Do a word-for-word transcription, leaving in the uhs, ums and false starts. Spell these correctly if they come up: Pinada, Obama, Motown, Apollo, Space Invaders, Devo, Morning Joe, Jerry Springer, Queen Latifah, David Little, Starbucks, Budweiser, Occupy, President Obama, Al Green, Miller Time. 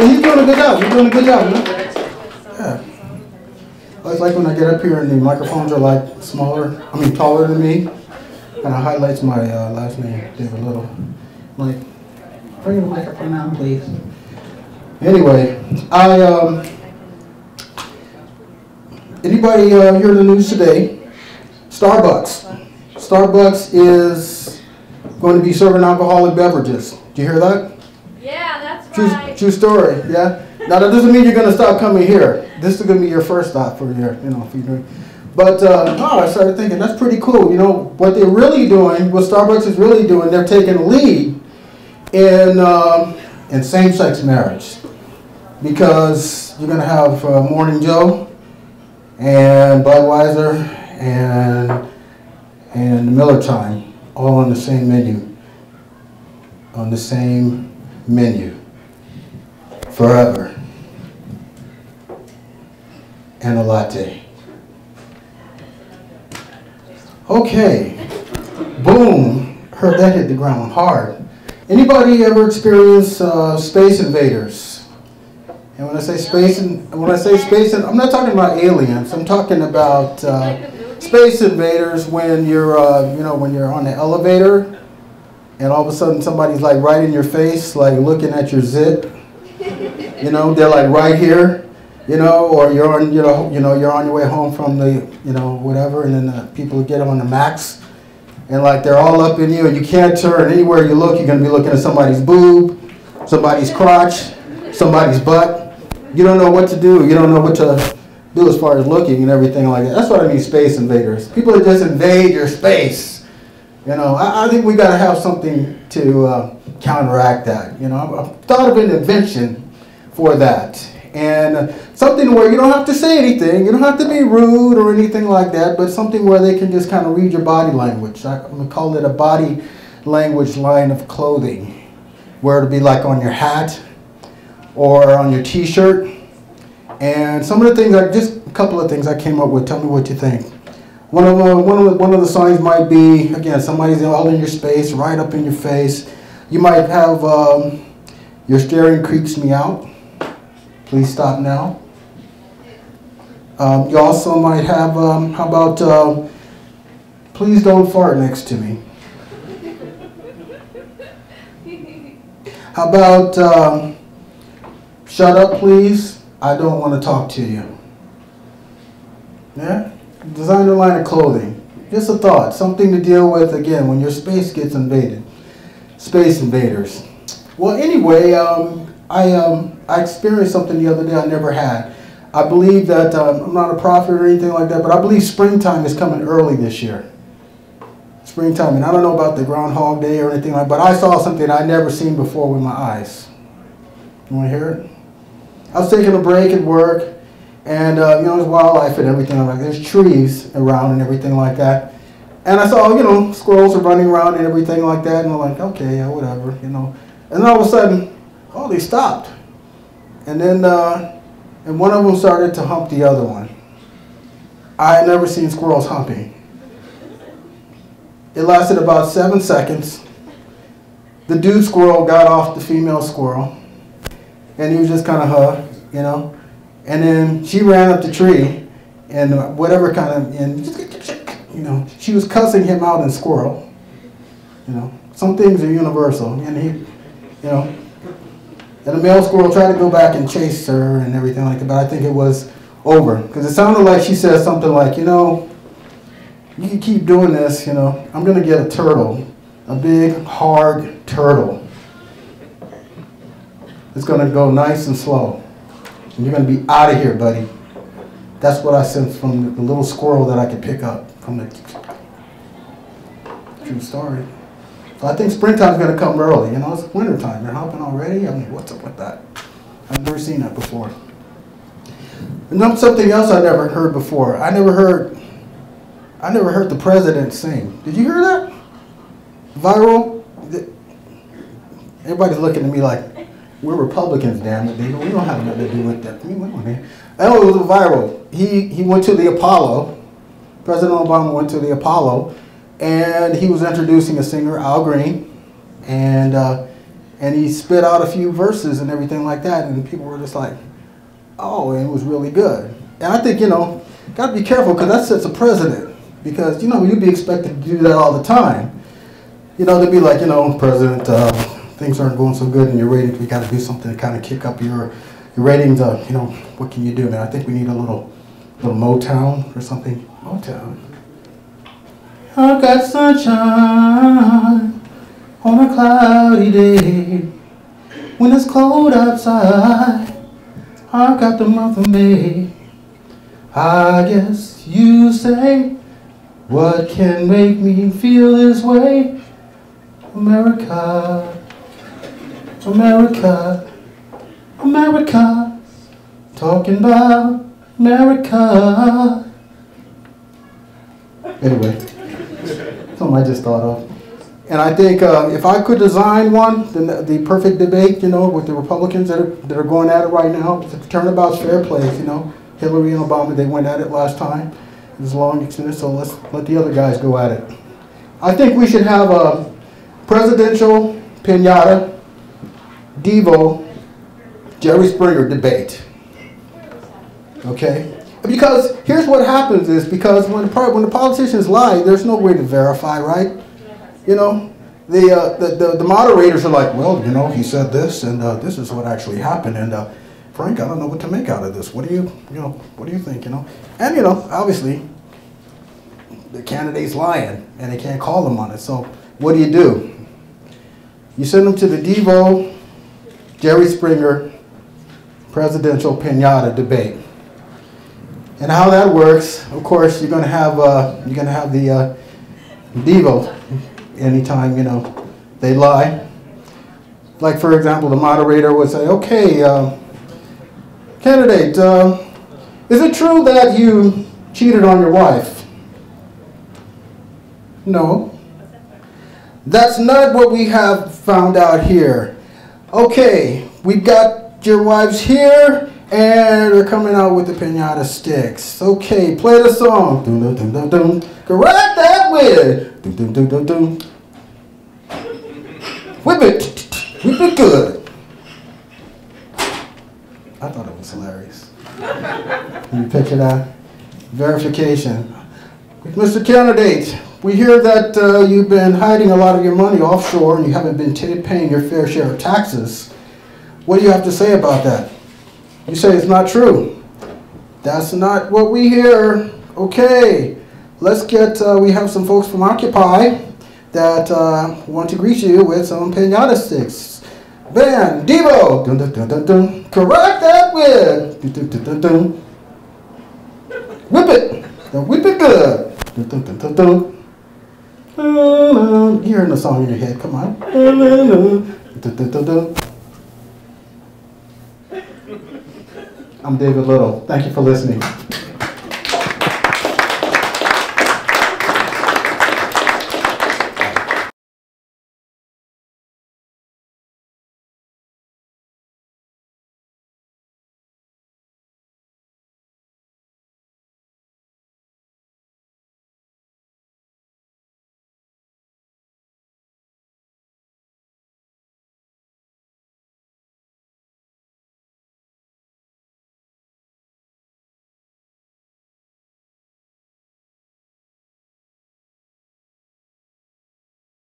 Well, you're doing a good job. You're doing a good job, man. Yeah. I like when I get up here and the microphones are like smaller, I mean taller than me, and it highlights my uh, last name, David Little. Like, bring the microphone out, please. Anyway, I, um, anybody uh, hear the news today? Starbucks. Starbucks is going to be serving alcoholic beverages. Do you hear that? Yeah, that's true, right. True story, yeah? Now, that doesn't mean you're going to stop coming here. This is going to be your first stop for your, you know, if you drink. But uh, no, I started thinking, that's pretty cool. You know, what they're really doing, what Starbucks is really doing, they're taking a lead in, um, in same-sex marriage. Because you're going to have uh, Morning Joe and Budweiser and, and Miller Time all on the same menu. On the same menu. Forever. And a latte. Okay. Boom. Heard that hit the ground hard. Anybody ever experienced uh, Space Invaders? And when I say space, and when I say space, and I'm not talking about aliens. I'm talking about uh, Space Invaders. When you're, uh, you know, when you're on the elevator, and all of a sudden somebody's like right in your face, like looking at your zip. You know, they're like right here. You know, or you're on, you know, you know, you're on your way home from the, you know, whatever, and then the people get on the max, and like they're all up in you, and you can't turn. Anywhere you look, you're gonna be looking at somebody's boob, somebody's crotch, somebody's butt. You don't know what to do. You don't know what to do as far as looking and everything like that. That's what I mean, space invaders. People that just invade your space. You know, I, I think we gotta have something to uh, counteract that. You know, I've thought of an invention for that. And something where you don't have to say anything, you don't have to be rude or anything like that, but something where they can just kind of read your body language. I'm going to call it a body language line of clothing, where it'll be like on your hat or on your t-shirt. And some of the things, I, just a couple of things I came up with, tell me what you think. One of the, one of the, one of the signs might be, again, somebody's all in your space, right up in your face. You might have, um, your staring creeps me out. Please stop now. Um, you also might have, um, how about, uh, please don't fart next to me. How about, um, shut up please, I don't want to talk to you. Yeah? Design a line of clothing. Just a thought, something to deal with, again, when your space gets invaded. Space invaders. Well, anyway, um, I, um, I experienced something the other day I never had. I believe that, um, I'm not a prophet or anything like that, but I believe springtime is coming early this year. Springtime, and I don't know about the Groundhog Day or anything like that, but I saw something I'd never seen before with my eyes. You want to hear it? I was taking a break at work, and uh, you know, there's wildlife and everything like that. There's trees around and everything like that. And I saw, you know, squirrels are running around and everything like that, and I'm like, okay, yeah, whatever, you know. And then all of a sudden, oh, they stopped. And then, uh, and one of them started to hump the other one. I had never seen squirrels humping. It lasted about seven seconds. The dude squirrel got off the female squirrel, and he was just kind of hugged, you know. And then she ran up the tree, and whatever kind of, and you know, she was cussing him out in squirrel. You know, some things are universal, and he, you know. And the male squirrel tried to go back and chase her and everything like that, but I think it was over. Because it sounded like she said something like, you know, you can keep doing this, you know, I'm going to get a turtle, a big, hard turtle. It's going to go nice and slow. And you're going to be out of here, buddy. That's what I sensed from the little squirrel that I could pick up from the true story. I think springtime's going to come early. You know, it's wintertime. They're hopping already. I mean, what's up with that? I've never seen that before. And something else I never heard before. I never heard. I never heard the president sing. Did you hear that? Viral. Everybody's looking at me like we're Republicans, damn it. We don't have nothing to do with that. I mean, wait a minute. I know it was viral. He he went to the Apollo. President Obama went to the Apollo. And he was introducing a singer, Al Green, and uh, And he spit out a few verses and everything like that, and people were just like, oh, and it was really good. And I think, you know, gotta be careful, because that sets a precedent. Because, you know, you'd be expected to do that all the time. You know, they'd be like, you know, President, uh, things aren't going so good in your ratings, we gotta do something to kind of kick up your, your ratings. Uh, you know, what can you do, man? I think we need a little, little Motown or something. Motown. I've got sunshine on a cloudy day. When it's cold outside, I've got the month of May. I guess you say, what can make me feel this way? America, America, America, talking about America. Anyway, something I just thought of. And I think uh, if I could design one, then the, the perfect debate, you know, with the Republicans that are, that are going at it right now, it's a turnabout's fair play, you know. Hillary and Obama, they went at it last time. It was long extended, so let's let the other guys go at it. I think we should have a presidential pinata, Devo, Jerry Springer debate. Okay? Because here's what happens is because when the, when the politicians lie, there's no way to verify, right? You know, the, uh, the, the, the moderators are like, well, you know, he said this, and uh, this is what actually happened, and uh, Frank, I don't know what to make out of this. What do you, you know, what do you think, you know? And, you know, obviously, the candidate's lying, and they can't call them on it. So what do you do? You send them to the Devo, Jerry Springer, presidential pinata debate. And how that works, of course, you're going to have, uh, you're going to have the uh, Devo anytime, you know, they lie. Like, for example, the moderator would say, okay, uh, candidate, uh, is it true that you cheated on your wife? No. That's not what we have found out here. Okay, we've got your wives here, and they're coming out with the pinata sticks. Okay, play the song. Dum, dum, dum, dum, dum. Correct that with. Dum, dum, dum, dum, dum. Whip it. Whip it good. I thought it was hilarious. You picture that? Verification. Mister Candidate, we hear that uh, you've been hiding a lot of your money offshore and you haven't been paying your fair share of taxes. What do you have to say about that? You say it's not true. That's not what we hear. Okay, let's get, uh, we have some folks from Occupy that uh, want to greet you with some pinata sticks. Bam! Devo! Dun, dun, dun, dun, dun. Correct that with! Dun, dun, dun, dun, dun. Whip it! Now whip it good! Dun, dun, dun, dun, dun. Dun, dun. You're hearing the song in your head, come on. Dun, dun, dun, dun, dun, dun. I'm David Little. Thank you for listening.